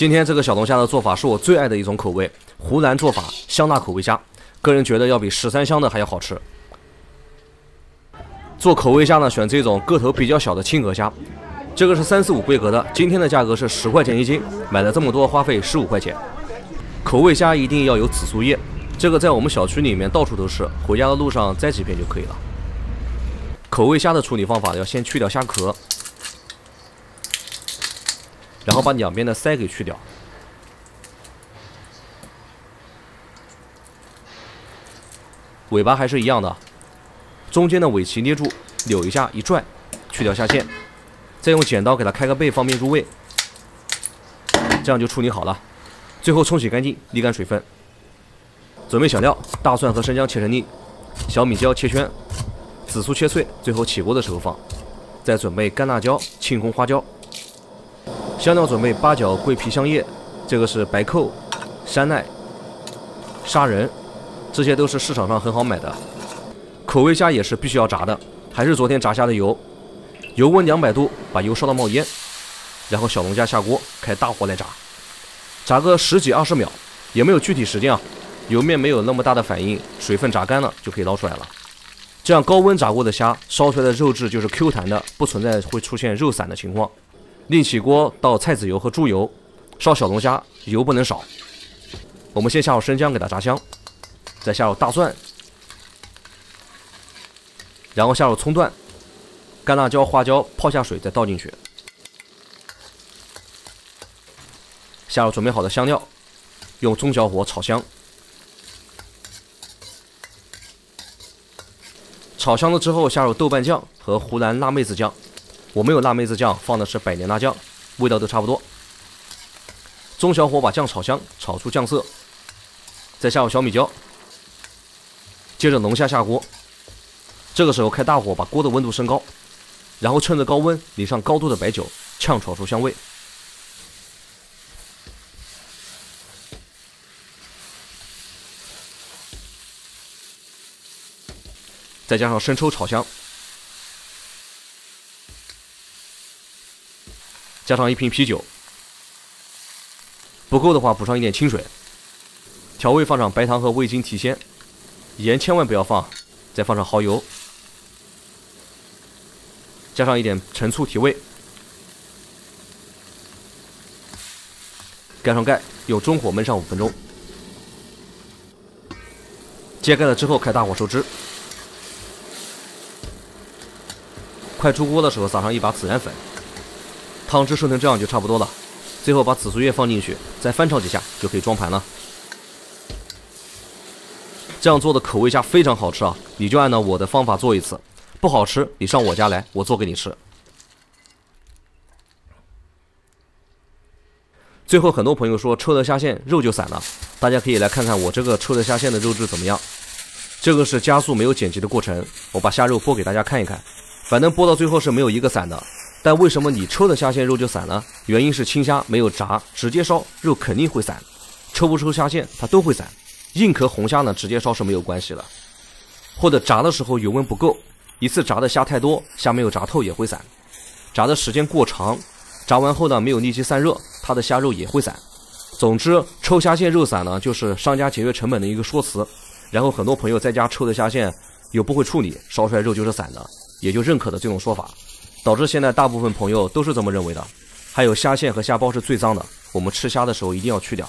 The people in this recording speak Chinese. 今天这个小龙虾的做法是我最爱的一种口味，湖南做法香辣口味虾，个人觉得要比13香的还要好吃。做口味虾呢，选这种个头比较小的青额虾，这个是345规格的，今天的价格是10块钱一斤，买了这么多花费15块钱。口味虾一定要有紫苏叶，这个在我们小区里面到处都是，回家的路上摘几片就可以了。口味虾的处理方法要先去掉虾壳。 然后把两边的鳃给去掉，尾巴还是一样的，中间的尾鳍捏住，扭一下一拽，去掉虾线，再用剪刀给它开个背，方便入味，这样就处理好了。最后冲洗干净，沥干水分。准备小料：大蒜和生姜切成粒，小米椒切圈，紫苏切碎，最后起锅的时候放。再准备干辣椒、庆红花椒。 香料准备八角、桂皮、香叶，这个是白蔻、山奈、砂仁，这些都是市场上很好买的。口味虾也是必须要炸的，还是昨天炸虾的油，油温200度，把油烧到冒烟，然后小龙虾下锅，开大火来炸，炸个10几20秒，也没有具体时间啊。油面没有那么大的反应，水分炸干了就可以捞出来了。这样高温炸过的虾，烧出来的肉质就是 Q 弹的，不存在会出现肉散的情况。 另起锅倒菜籽油和猪油，烧小龙虾油不能少。我们先下入生姜给它炸香，再下入大蒜，然后下入葱段、干辣椒、花椒，泡下水再倒进去。下入准备好的香料，用中小火炒香。炒香了之后，下入豆瓣酱和湖南辣妹子酱。 我没有辣妹子酱，放的是百年辣酱，味道都差不多。中小火把酱炒香，炒出酱色，再下入小米椒。接着龙虾下锅，这个时候开大火，把锅的温度升高，然后趁着高温淋上高度的白酒，炝炒出香味。再加上生抽炒香。 加上一瓶啤酒，不够的话补上一点清水。调味放上白糖和味精提鲜，盐千万不要放，再放上蚝油，加上一点陈醋提味。盖上盖，用中火焖上5分钟。揭盖了之后开大火收汁。快出锅的时候撒上一把孜然粉。 汤汁顺成这样就差不多了，最后把紫苏叶放进去，再翻炒几下就可以装盘了。这样做的口味虾非常好吃啊！你就按照我的方法做一次，不好吃你上我家来，我做给你吃。最后很多朋友说抽了虾线肉就散了，大家可以来看看我这个抽了虾线的肉质怎么样。这个是加速没有剪辑的过程，我把虾肉剥给大家看一看，反正剥到最后是没有一个散的。 但为什么你抽的虾线肉就散了？原因是青虾没有炸，直接烧肉肯定会散，抽不抽虾线它都会散。硬壳红虾呢，直接烧是没有关系的，或者炸的时候油温不够，一次炸的虾太多，虾没有炸透也会散。炸的时间过长，炸完后呢没有力气散热，它的虾肉也会散。总之，抽虾线肉散呢，就是商家节约成本的一个说辞。然后很多朋友在家抽的虾线又不会处理，烧出来肉就是散的，也就认可了这种说法。 导致现在大部分朋友都是这么认为的，还有虾线和虾包是最脏的，我们吃虾的时候一定要去掉。